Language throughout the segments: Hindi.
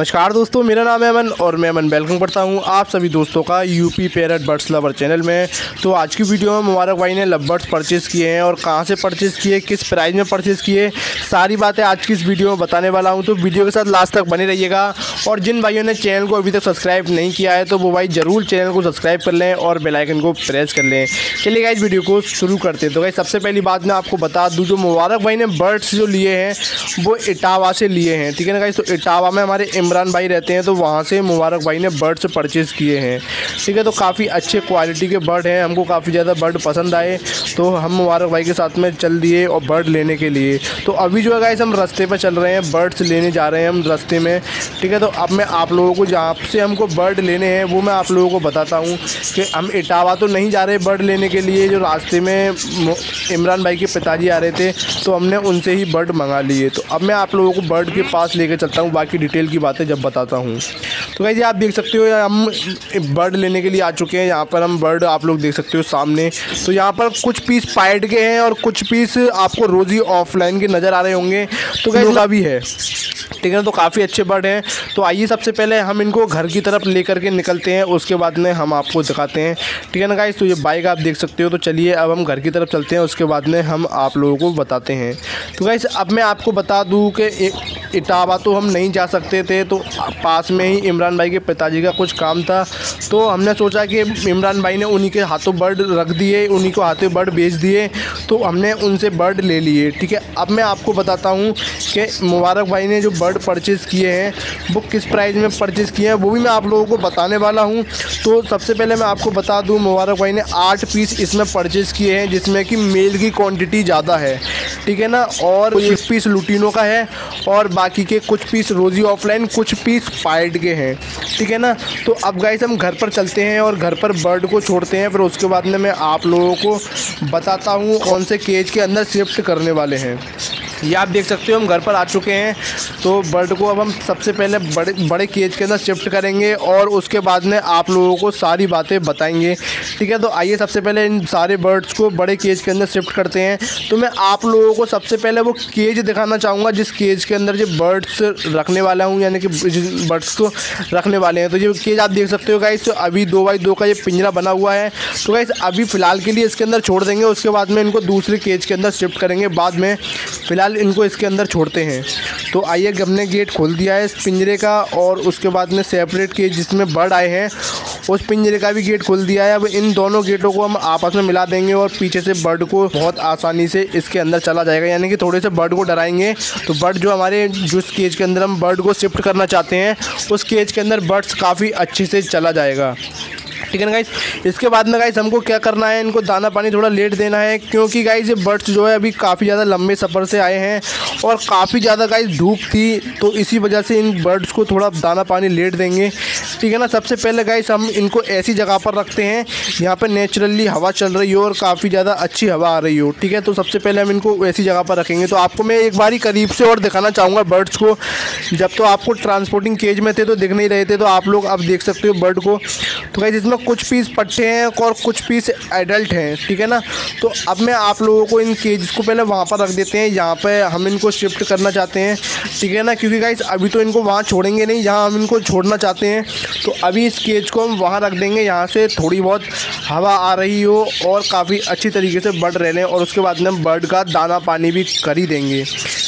नमस्कार दोस्तों, मेरा नाम है अमन और मैं अमन वेलकम करता हूं आप सभी दोस्तों का UP parrot birds lover channel में। तो आज की वीडियो में मुबारक भाई ने लव बर्ड्स परचेज़ किए हैं और कहां से परचेज़ किए, किस प्राइस में परचेज़ किए, सारी बातें आज की इस वीडियो में बताने वाला हूं। तो वीडियो के साथ लास्ट तक बने रहिएगा और जिन भाइयों ने चैनल को अभी तक सब्सक्राइब नहीं किया है तो वो भाई ज़रूर चैनल को सब्सक्राइब कर लें और बेल आइकन को प्रेस कर लें। चलिए गाइस, वीडियो को शुरू करते हैं। तो गाइस, सबसे पहली बात मैं आपको बता दूँ, जो मुबारक भाई ने बर्ड्स जो लिए हैं वो एटावा से लिए हैं, ठीक है ना गाइस। तो एटावा में हमारे इमरान भाई रहते हैं, तो वहाँ से मुबारक भाई ने बर्ड्स परचेज़ किए हैं, ठीक है। तो काफ़ी अच्छे क्वालिटी के बर्ड हैं, हमको काफ़ी ज़्यादा बर्ड पसंद आए तो हम मुबारक भाई के साथ में चल दिए और बर्ड लेने के लिए। तो अभी जो है गाइस, हम रास्ते पर चल रहे हैं, बर्ड्स लेने जा रहे हैं हम रास्ते में, ठीक है। तो अब मैं आप लोगों को जहाँ से हमको बर्ड लेने हैं वो मैं आप लोगों को बताता हूँ कि हम एटावा तो नहीं जा रहे बर्ड लेने के लिए। जो रास्ते में इमरान भाई के पिताजी आ रहे थे तो हमने उनसे ही बर्ड मंगा लिए। तो अब मैं आप लोगों को बर्ड के पास लेकर चलता हूँ, बाकी डिटेल की बातें जब बताता हूँ। तो गाइस, आप देख सकते हो हम बर्ड लेने के लिए आ चुके हैं। यहाँ पर हम बर्ड आप लोग देख सकते हो सामने। तो यहाँ पर कुछ पीस पाइड के हैं और कुछ पीस आपको रोज़ी ऑफलाइन के नज़र आ रहे होंगे। तो गाइस, अभी है, ठीक है ना। तो काफ़ी अच्छे बर्ड हैं। तो आइए, सबसे पहले हम इनको घर की तरफ ले करके निकलते हैं, उसके बाद में हम आपको दिखाते हैं, ठीक है ना गाइस। तो ये बाइक आप देख सकते हो। तो चलिए, अब हम घर की तरफ चलते हैं, उसके बाद में हम आप लोगों को बताते हैं। तो गाइस, अब मैं आपको बता दूँ कि एटावा तो हम नहीं जा सकते थे, तो पास में ही इमरान भाई के पिताजी का कुछ काम था, तो हमने सोचा कि इमरान भाई ने उन्हीं के हाथों बर्ड रख दिए, उन्हीं को हाथों बर्ड बेच दिए, तो हमने उनसे बर्ड ले लिए, ठीक है। अब मैं आपको बताता हूँ कि मुबारक भाई ने जो बर्ड परचेज़ किए हैं वो किस प्राइस में परचेज़ किए हैं, वो भी मैं आप लोगों को बताने वाला हूँ। तो सबसे पहले मैं आपको बता दूँ, मुबारक भाई ने 8 पीस इसमें परचेज़ किए हैं, जिसमें कि मेल की क्वान्टिटी ज़्यादा है, ठीक है ना। और 1 पीस लुटीनों का है और बाकी के कुछ पीस रोज़ी ऑफलाइन, कुछ पीस पाइड के हैं, ठीक है ना। तो अब गाइस, हम घर पर चलते हैं और घर पर बर्ड को छोड़ते हैं, फिर उसके बाद में मैं आप लोगों को बताता हूँ कौन से केज के अंदर शिफ्ट करने वाले हैं। ये आप देख सकते हो, हम घर पर आ चुके हैं। तो बर्ड को अब हम सबसे पहले बड़े केज के अंदर शिफ्ट करेंगे और उसके बाद में आप लोगों को सारी बातें बताएंगे, ठीक है। तो आइए, सबसे पहले इन सारे बर्ड्स को बड़े केज के अंदर शिफ्ट करते हैं। तो मैं आप लोगों को सबसे पहले वो केज दिखाना चाहूँगा जिस केज के अंदर ये बर्ड्स रखने वाला हूँ, यानी कि बर्ड्स को रखने वाले हैं। तो ये केज आप देख सकते हो गाइस, अभी 2x2 का ये पिंजरा बना हुआ है। तो गाइस, अभी फ़िलहाल के लिए इसके अंदर छोड़ देंगे, उसके बाद में इनको दूसरे केज के अंदर शिफ्ट करेंगे, बाद में फ़िलहाल इनको इसके अंदर छोड़ते हैं। तो आइए, हमने गेट खोल दिया है इस पिंजरे का और उसके बाद में सेपरेट केज जिसमें बर्ड आए हैं उस पिंजरे का भी गेट खोल दिया है। अब इन दोनों गेटों को हम आपस में मिला देंगे और पीछे से बर्ड को बहुत आसानी से इसके अंदर चला जाएगा, यानी कि थोड़े से बर्ड को डराएंगे तो बर्ड जो हमारे जिस केज के अंदर हम बर्ड को शिफ्ट करना चाहते हैं उस केज के अंदर बर्ड्स काफ़ी अच्छे से चला जाएगा, ठीक है ना गाइस। इसके बाद में गाइस, हमको क्या करना है, इनको दाना पानी थोड़ा लेट देना है, क्योंकि गाइस ये बर्ड्स जो है अभी काफ़ी ज़्यादा लंबे सफ़र से आए हैं और काफ़ी ज़्यादा गाइस धूप थी, तो इसी वजह से इन बर्ड्स को थोड़ा दाना पानी लेट देंगे, ठीक है ना। सबसे पहले गाइस, हम इनको ऐसी जगह पर रखते हैं यहाँ पर नेचुरली हवा चल रही हो और काफ़ी ज़्यादा अच्छी हवा आ रही हो, ठीक है। तो सबसे पहले हम इनको ऐसी जगह पर रखेंगे। तो आपको मैं एक बारी करीब से और दिखाना चाहूँगा बर्ड्स को। जब तो आपको ट्रांसपोर्टिंग केज में थे तो दिख नहीं रहे थे, तो आप लोग अब देख सकते हो बर्ड को। तो गाइस, इसमें कुछ पीस पट्टे हैं और कुछ पीस एडल्ट हैं, ठीक है ना। तो अब मैं आप लोगों को इन केज को पहले वहाँ पर रख देते हैं, यहाँ पर हम इनको शिफ्ट करना चाहते हैं, ठीक है ना, क्योंकि गाइस अभी तो इनको वहाँ छोड़ेंगे नहीं जहाँ हम इनको छोड़ना चाहते हैं। तो अभी इस केज को हम वहाँ रख देंगे, यहाँ से थोड़ी बहुत हवा आ रही हो और काफ़ी अच्छी तरीके से बर्ड रह लें और उसके बाद में हम बर्ड का दाना पानी भी कर ही देंगे,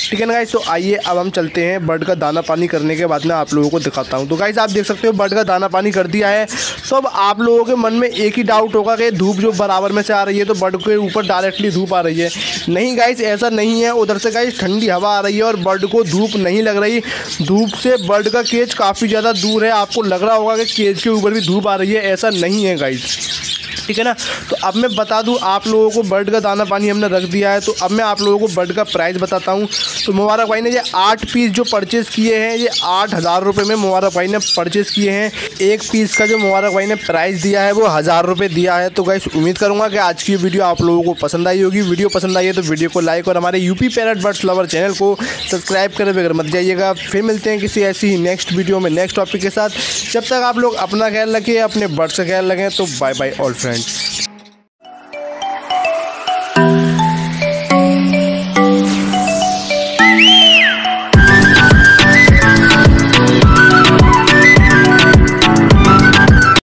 ठीक है ना गाइस। तो आइए, अब हम चलते हैं, बर्ड का दाना पानी करने के बाद में आप लोगों को दिखाता हूँ। तो गाइस, आप देख सकते हो बर्ड का दाना पानी कर दिया है। तो अब आप लोगों के मन में एक ही डाउट होगा कि धूप जो बराबर में से आ रही है तो बर्ड के ऊपर डायरेक्टली धूप आ रही है। नहीं गाइस, ऐसा नहीं है, उधर से गाइस ठंडी हवा आ रही है और बर्ड को धूप नहीं लग रही। धूप से बर्ड का केज काफ़ी ज़्यादा दूर है, आपको लग रहा होगा कि केज के ऊपर भी धूप आ रही है, ऐसा नहीं है गाइस, ठीक है ना। तो अब मैं बता दूं आप लोगों को, बर्ड का दाना पानी हमने रख दिया है। तो अब मैं आप लोगों को बर्ड का प्राइस बताता हूं। तो मुबारक भाई ने ये 8 पीस जो परचेज़ किए हैं ये 8,000 रुपये में मुबारक भाई ने परचेज़ किए हैं। 1 पीस का जो मुबारक भाई ने प्राइस दिया है वो 1,000 रुपये दिया है। तो गाइस, उम्मीद करूँगा कि आज की वीडियो आप लोगों को पसंद आई होगी। वीडियो पसंद आई है तो वीडियो को लाइक और हमारे UP parrot birds lover channel को सब्सक्राइब करें बगैर मत जाइएगा। फिर मिलते हैं किसी ऐसी नेक्स्ट वीडियो में नेक्स्ट टॉपिक के साथ। जब तक आप लोग अपना ख्याल रखें, अपने बर्ड्स का ख्याल रखें। तो बाय बाय ऑल फ्रेंड्स।